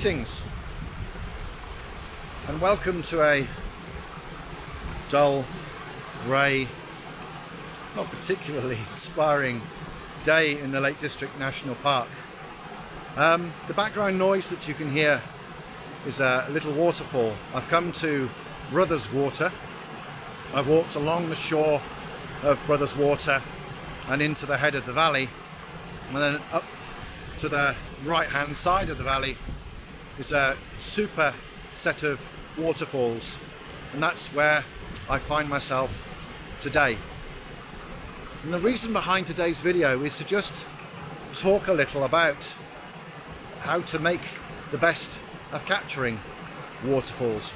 Greetings and welcome to a dull, grey, not particularly inspiring day in the Lake District National Park. The background noise that you can hear is a little waterfall. I've come to Brothers Water. I've walked along the shore of Brothers Water and into the head of the valley, and then up to the right hand side of the valley is a super set of waterfalls, and that's where I find myself today. And the reason behind today's video is to just talk a little about how to make the best of capturing waterfalls.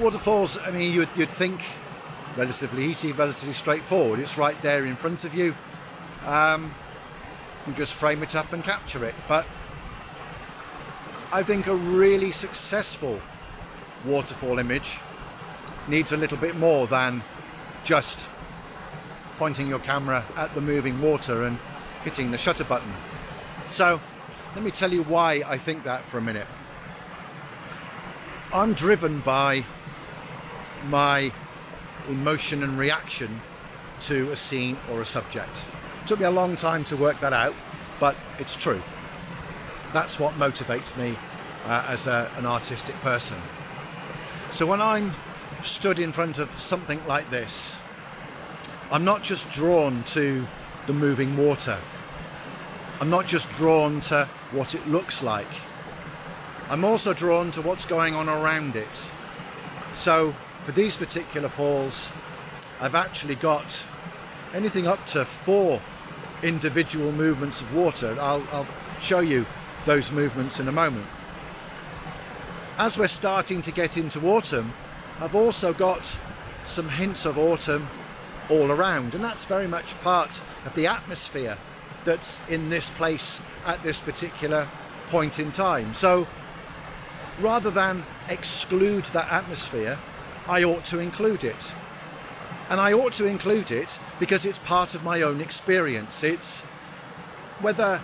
Waterfalls, I mean, you'd think relatively easy, relatively straightforward. It's right there in front of you. You just frame it up and capture it. But I think a really successful waterfall image needs a little bit more than just pointing your camera at the moving water and hitting the shutter button. So let me tell you why I think that for a minute. I'm driven by my emotion and reaction to a scene or a subject. It took me a long time to work that out, but it's true. That's what motivates me as an artistic person. So when I'm stood in front of something like this, I'm not just drawn to the moving water. I'm not just drawn to what it looks like. I'm also drawn to what's going on around it. So for these particular falls, I've actually got anything up to 4 individual movements of water. I'll show you those movements in a moment. As we're starting to get into autumn, I've also got some hints of autumn all around, and that's very much part of the atmosphere that's in this place at this particular point in time. So rather than exclude that atmosphere, I ought to include it. And I ought to include it because it's part of my own experience. It's whether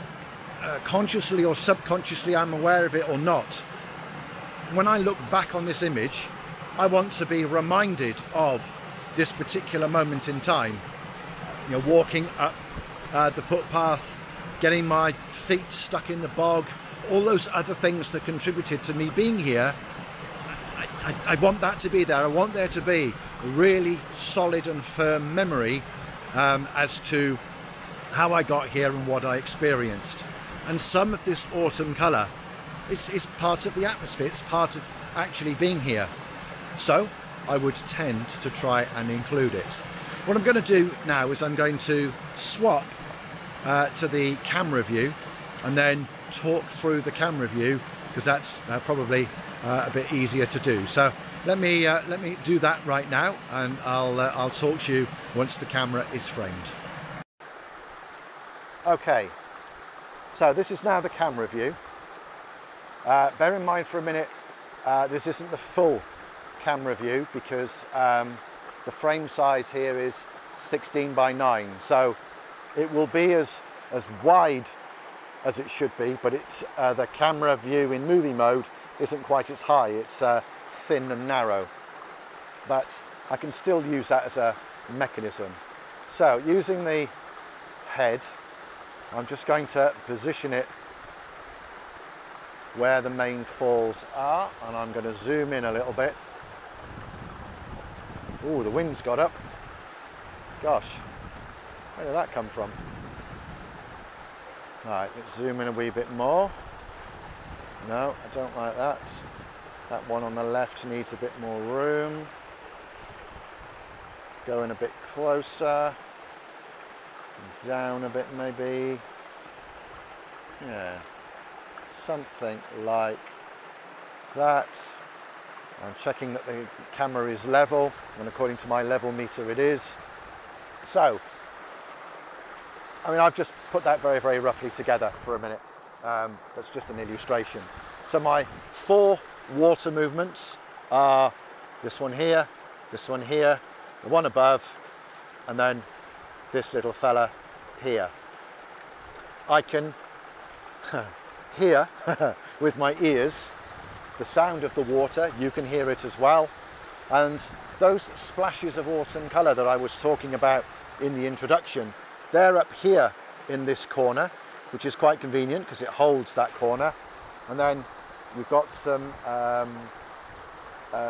consciously or subconsciously I'm aware of it or not. When I look back on this image, I want to be reminded of this particular moment in time. You know, walking up the footpath, getting my feet stuck in the bog, all those other things that contributed to me being here. I want that to be there. I want there to be a really solid and firm memory as to how I got here and what I experienced. And some of this autumn colour is part of the atmosphere. It's part of actually being here. So I would tend to try and include it. What I'm going to do now is I'm going to swap to the camera view and then talk through the camera view, because that's probably a bit easier to do. So let me do that right now, and I'll talk to you once the camera is framed. Okay, so this is now the camera view. Bear in mind for a minute, this isn't the full camera view, because the frame size here is 16 by 9, so it will be as wide as it should be, but it's the camera view in movie mode isn't quite as high. It's thin and narrow, but I can still use that as a mechanism. So using the head, I'm just going to position it where the main falls are, and I'm going to zoom in a little bit. Oh, the wind's got up. Gosh, where did that come from? Right, let's zoom in a wee bit more. No, I don't like that. That one on the left needs a bit more room. Go in a bit closer. Down a bit maybe. Yeah, something like that. I'm checking that the camera is level, and according to my level meter it is. So, I mean, I've just put that very, very roughly together for a minute. That's just an illustration. So my 4 water movements are this one here, the one above, and then this little fella here. I can, here, with my ears, the sound of the water, you can hear it as well, and those splashes of autumn colour that I was talking about in the introduction, they're up here in this corner, which is quite convenient because it holds that corner. And then we've got some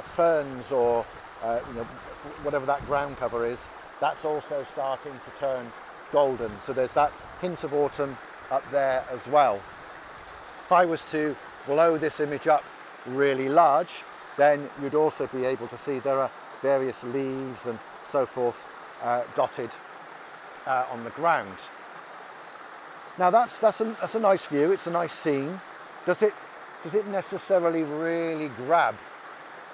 ferns or you know, whatever that ground cover is, that's also starting to turn golden. So there's that hint of autumn up there as well. If I was to blow this image up really large, then you'd also be able to see there are various leaves and so forth dotted on the ground. Now that's a nice view, it's a nice scene. Does it necessarily really grab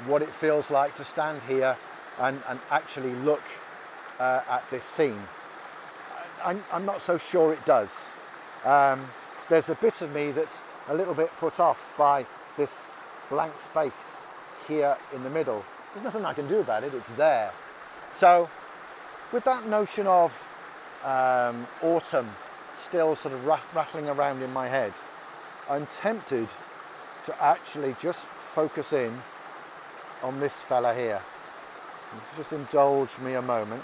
what it feels like to stand here and actually look at this scene? I'm not so sure it does. There's a bit of me that's a little bit put off by this blank space here in the middle. There's nothing I can do about it, it's there. So with that notion of autumn still sort of rattling around in my head, I'm tempted to actually just focus in on this fella here. Just indulge me a moment.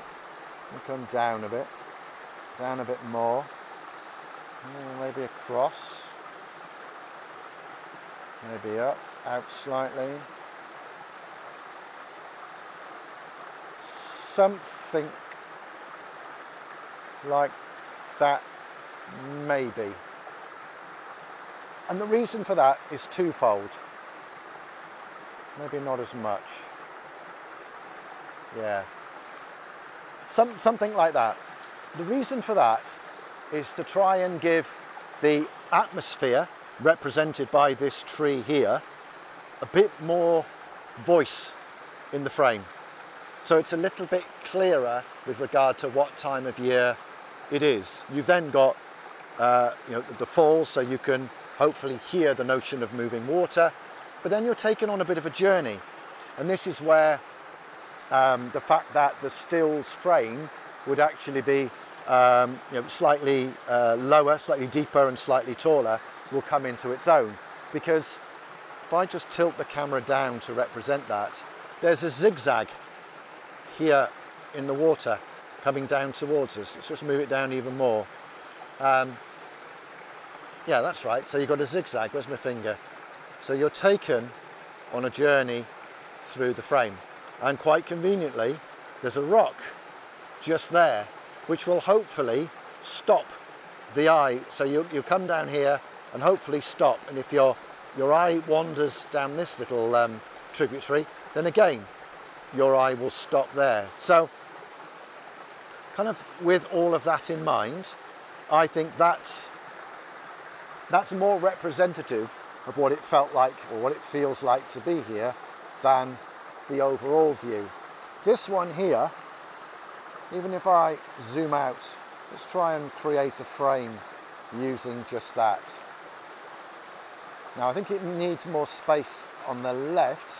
I'll come down a bit more, maybe across, maybe up, out slightly. Something like that, maybe. And the reason for that is twofold. Maybe not as much. Yeah. Something like that. The reason for that is to try and give the atmosphere represented by this tree here a bit more voice in the frame. So it's a little bit clearer with regard to what time of year it is. You've then got you know, the fall, so you can hopefully hear the notion of moving water, but then you're taken on a bit of a journey. And this is where the fact that the stills frame would actually be you know, slightly lower, slightly deeper and slightly taller will come into its own. Because if I just tilt the camera down to represent that, there's a zigzag here in the water coming down towards us. Let's just move it down even more. Yeah, that's right. So you've got a zigzag. Where's my finger? So you're taken on a journey through the frame. And quite conveniently, there's a rock just there, which will hopefully stop the eye. So you come down here and hopefully stop. And if your eye wanders down this little tributary, then again, your eye will stop there. So kind of with all of that in mind, I think that's more representative of what it felt like or what it feels like to be here than the overall view. This one here, even if I zoom out, let's try and create a frame using just that. Now I think it needs more space on the left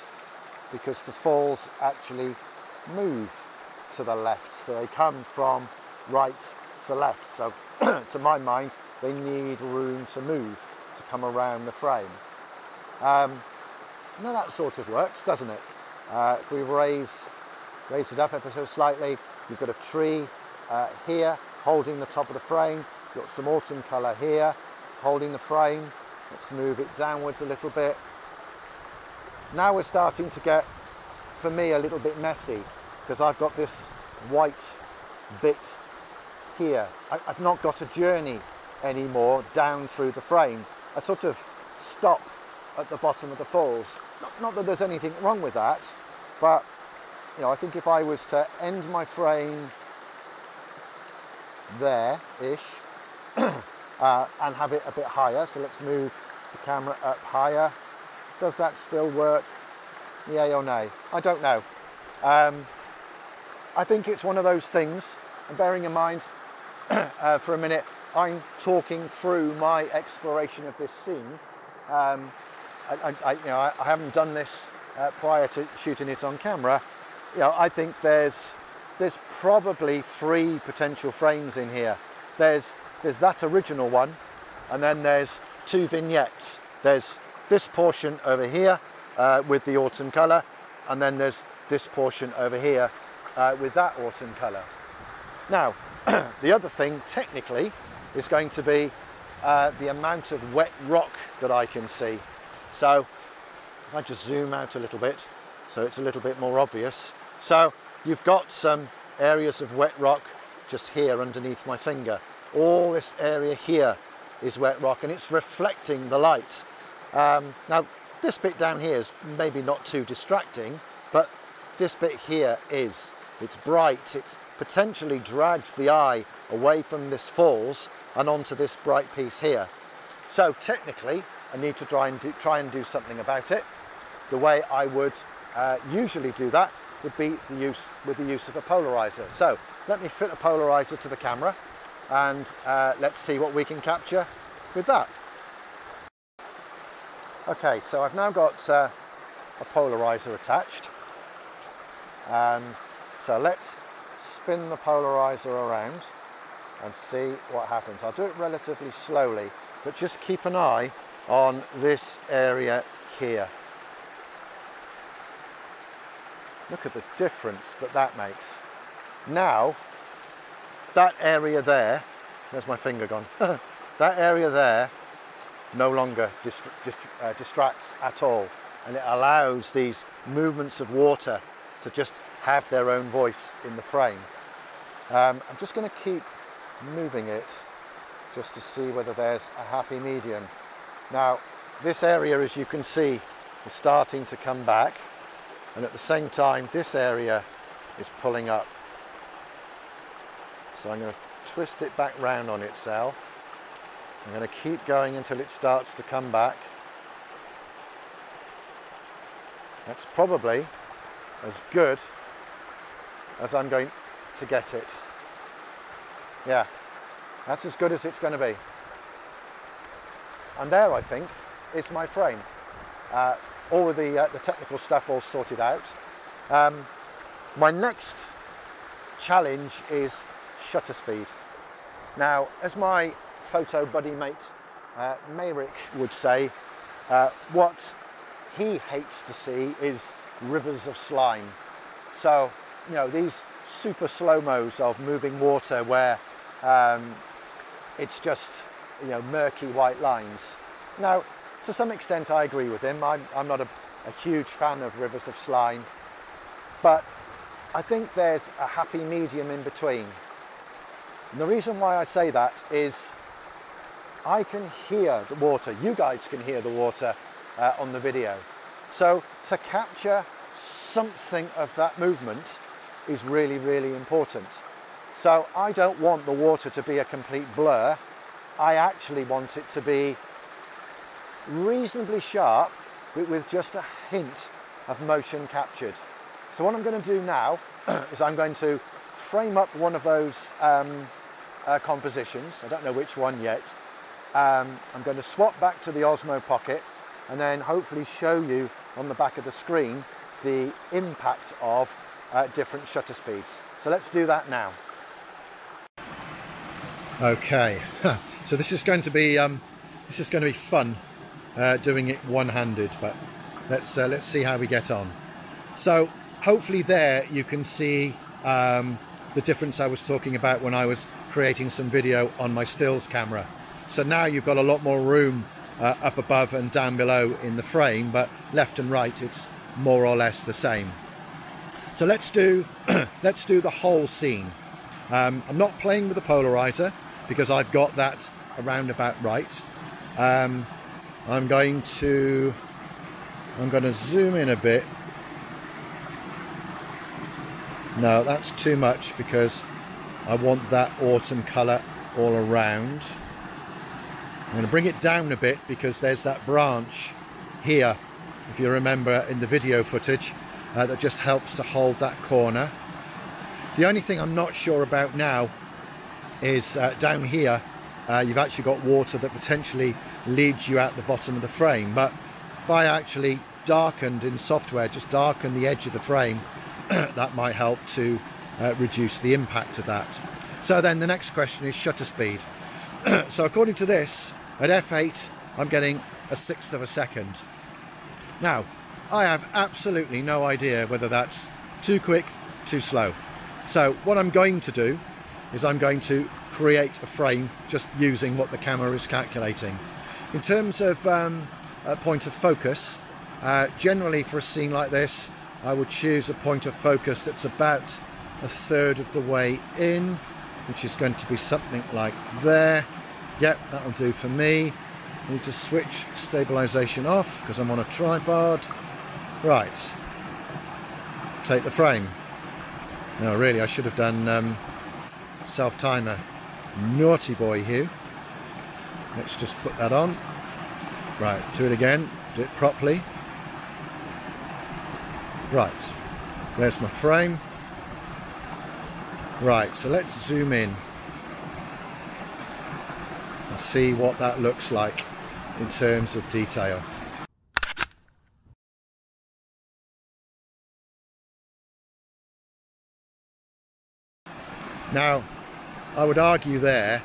because the falls actually move to the left, so they come from right to left. So to my mind, they need room to move, to come around the frame. Now that sort of works, doesn't it? If we raise it up ever so slightly, you've got a tree here holding the top of the frame, you've got some autumn colour here holding the frame. Let's move it downwards a little bit. Now we're starting to get, for me, a little bit messy because I've got this white bit here. I've not got a journey anymore down through the frame. I sort of stop at the bottom of the falls. Not that there's anything wrong with that, but you know, I think if I was to end my frame there-ish and have it a bit higher, so let's move the camera up higher. Does that still work? Yay or nay? I don't know. I think it's one of those things, and bearing in mind for a minute, I'm talking through my exploration of this scene. I haven't done this prior to shooting it on camera. You know, I think there's probably three potential frames in here. There's that original one, and then there's two vignettes. There's this portion over here with the autumn colour, and then there's this portion over here with that autumn colour. Now, the other thing technically is going to be the amount of wet rock that I can see. So if I just zoom out a little bit so it's a little bit more obvious. So you've got some areas of wet rock just here underneath my finger. All this area here is wet rock and it's reflecting the light. Now this bit down here is maybe not too distracting, but this bit here is. It's bright, it potentially drags the eye away from this falls and onto this bright piece here. So technically I need to try and do something about it. The way I would usually do that would be with the use of a polarizer. So let me fit a polarizer to the camera and let's see what we can capture with that. Okay, so I've now got a polarizer attached. So let's spin the polarizer around and see what happens. I'll do it relatively slowly, but just keep an eye on this area here. Look at the difference that that makes. Now, that area there, there's my finger gone, that area there no longer distracts at all, and it allows these movements of water to just have their own voice in the frame. I'm just going to keep moving it just to see whether there's a happy medium. Now, this area, as you can see, is starting to come back, and at the same time this area is pulling up. So I'm going to twist it back round on itself. I'm going to keep going until it starts to come back. That's probably as good as I'm going to get it. Yeah, that's as good as it's going to be. And there, I think, is my frame. All of the technical stuff all sorted out. My next challenge is shutter speed. Now, as my photo buddy mate Meyrick would say, what he hates to see is rivers of slime. So, you know, these super slow-mos of moving water where it's just, you know, murky white lines. Now, to some extent I agree with him. I'm not a huge fan of rivers of slime, but I think there's a happy medium in between. And the reason why I say that is I can hear the water, you guys can hear the water on the video. So to capture something of that movement is really, really important. So I don't want the water to be a complete blur. I actually want it to be reasonably sharp, but with just a hint of motion captured. So what I'm going to do now is I'm going to frame up one of those compositions. I don't know which one yet. I'm going to swap back to the Osmo Pocket and then hopefully show you on the back of the screen the impact of different shutter speeds. So let's do that now. Okay, so this is going to be fun doing it one-handed, but let's see how we get on. So hopefully there you can see the difference I was talking about when I was creating some video on my stills camera. So now you've got a lot more room up above and down below in the frame, but left and right it's more or less the same. So let's do the whole scene. I'm not playing with the polarizer because I've got that around about right. I'm going to zoom in a bit. No, that's too much because I want that autumn colour all around. I'm going to bring it down a bit because there's that branch here, if you remember in the video footage, that just helps to hold that corner. The only thing I'm not sure about now is down here you've actually got water that potentially leads you out the bottom of the frame, but if I actually darkened in software, just darken the edge of the frame, that might help to reduce the impact of that. So then the next question is shutter speed. So according to this, at f8 I'm getting a sixth of a second. Now, I have absolutely no idea whether that's too quick, too slow. So what I'm going to do is I'm going to create a frame just using what the camera is calculating. In terms of a point of focus, generally for a scene like this, I would choose a point of focus that's about a third of the way in, which is going to be something like there. Yep, that'll do for me. I need to switch stabilization off because I'm on a tripod. Right, take the frame. No, really, I should have done self-timer. Naughty boy, Hugh. Let's just put that on. Right, do it again. Do it properly. Right, there's my frame. Right, so let's zoom in and see what that looks like in terms of detail. Now, I would argue there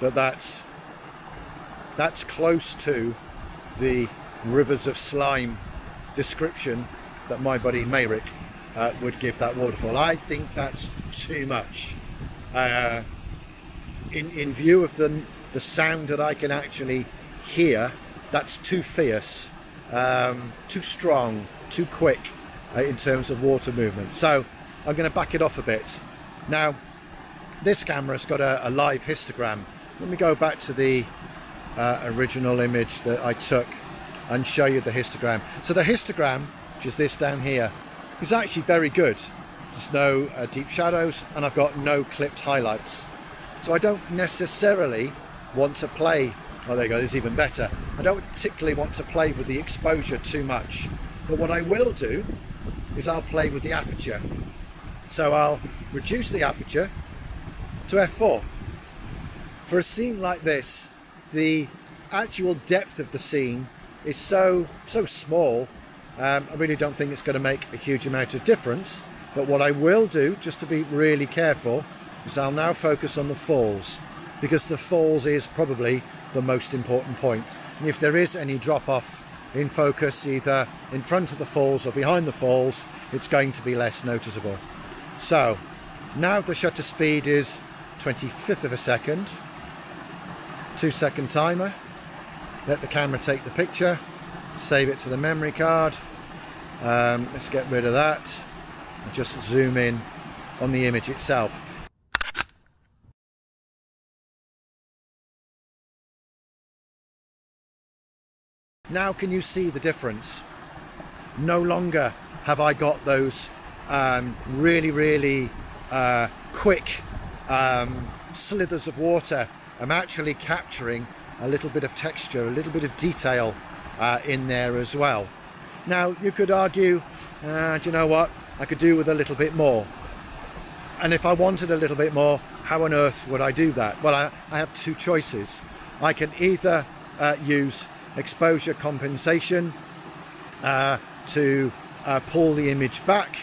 that that's close to the rivers of slime description that my buddy Meyrick would give that waterfall. I think that's too much. In view of the sound that I can actually hear, that's too fierce, too strong, too quick in terms of water movement. So I'm going to back it off a bit. Now, this camera's got a live histogram. Let me go back to the original image that I took and show you the histogram. So the histogram, which is this down here, is actually very good. There's no deep shadows, and I've got no clipped highlights. So I don't necessarily want to play, oh there you go, this is even better. I don't particularly want to play with the exposure too much. But what I will do is I'll play with the aperture. So I'll reduce the aperture to f4. For a scene like this, the actual depth of the scene is so small, I really don't think it's going to make a huge amount of difference. But what I will do, just to be really careful, is I'll now focus on the falls, because the falls is probably the most important point. And if there is any drop off in focus, either in front of the falls or behind the falls, it's going to be less noticeable. So now the shutter speed is 25th of a second, 2 second timer, let the camera take the picture, save it to the memory card, let's get rid of that. Just zoom in on the image itself. Now can you see the difference? No longer have I got those really quick slithers of water. I'm actually capturing a little bit of texture, a little bit of detail in there as well. Now you could argue, do you know what? I could do with a little bit more. And if I wanted a little bit more, how on earth would I do that? Well, I have two choices. I can either use exposure compensation to pull the image back.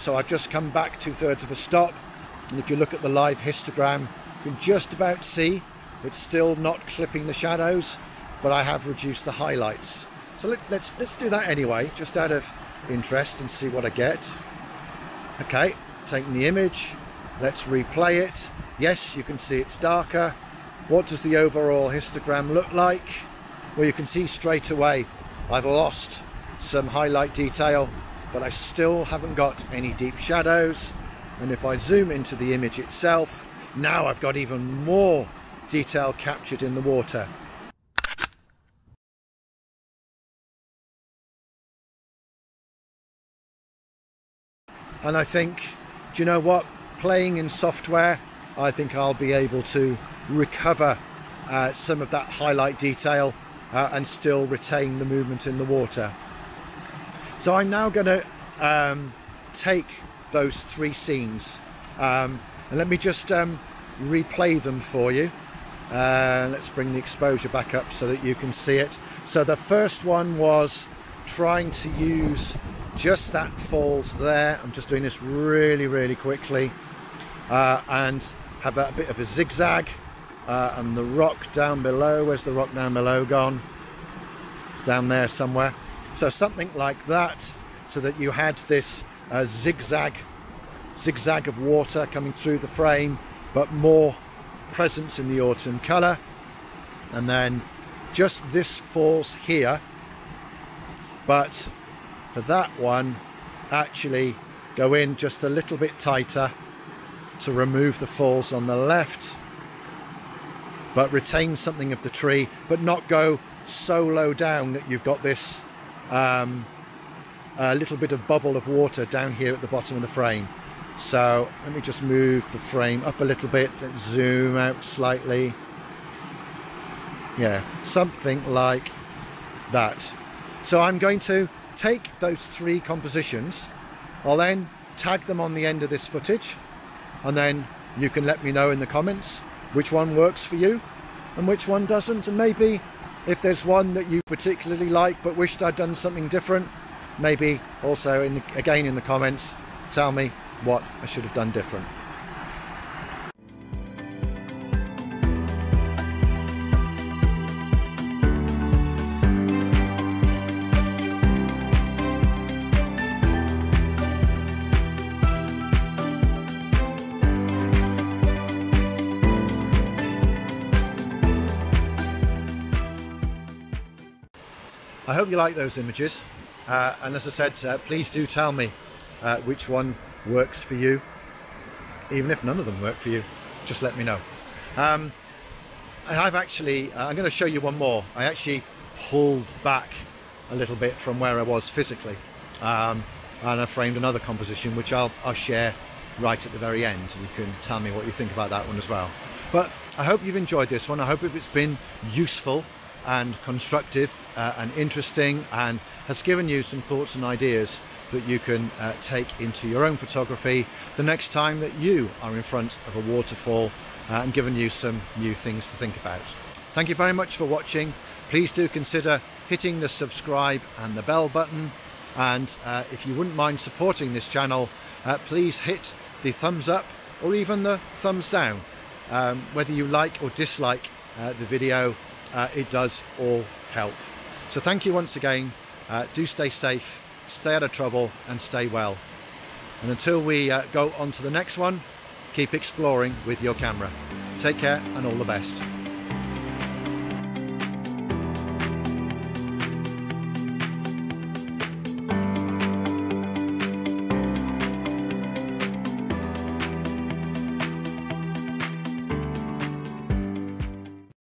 So I've just come back 2/3 of a stop. And if you look at the live histogram, you can just about see it's still not clipping the shadows, but I have reduced the highlights. So let's do that anyway, just out of interest, and see what I get. Okay, taking the image, let's replay it. Yes, you can see it's darker. What does the overall histogram look like? Well, you can see straight away I've lost some highlight detail, but I still haven't got any deep shadows. And if I zoom into the image itself, now I've got even more detail captured in the water. And I think, do you know what, playing in software, I think I'll be able to recover some of that highlight detail and still retain the movement in the water. So I'm now going to take those three scenes and let me just replay them for you. Let's bring the exposure back up so that you can see it. So the first one was trying to use just that falls there. I'm just doing this really quickly and have a bit of a zigzag and the rock down below. Where's the rock down below gone? down there somewhere. So something like that, so that you had this zigzag of water coming through the frame, but more presence in the autumn colour. And then just this falls here, but for that one actually go in just a little bit tighter to remove the falls on the left, but retain something of the tree, but not go so low down that you've got this a little bit of bubble of water down here at the bottom of the frame. So let me just move the frame up a little bit. Let's zoom out slightly. Yeah, something like that. So I'm going to take those three compositions. I'll then tag them on the end of this footage, and then you can let me know in the comments which one works for you and which one doesn't, and maybe if there's one that you particularly like but wished I'd done something different, maybe also again in the comments tell me what I should have done different. I hope you like those images, and as I said, please do tell me which one works for you. Even if none of them work for you, just let me know. I'm going to show you one more. I actually pulled back a little bit from where I was physically, and I framed another composition which I'll share right at the very end. You can tell me what you think about that one as well. But I hope you've enjoyed this one. I hope it's been useful and constructive and interesting, and has given you some thoughts and ideas that you can take into your own photography the next time that you are in front of a waterfall, and given you some new things to think about. Thank you very much for watching. Please do consider hitting the subscribe and the bell button, and if you wouldn't mind supporting this channel, please hit the thumbs up or even the thumbs down. Whether you like or dislike the video, it does all help. So thank you once again. Do stay safe, stay out of trouble, and stay well. And until we go on to the next one, keep exploring with your camera. Take care and all the best.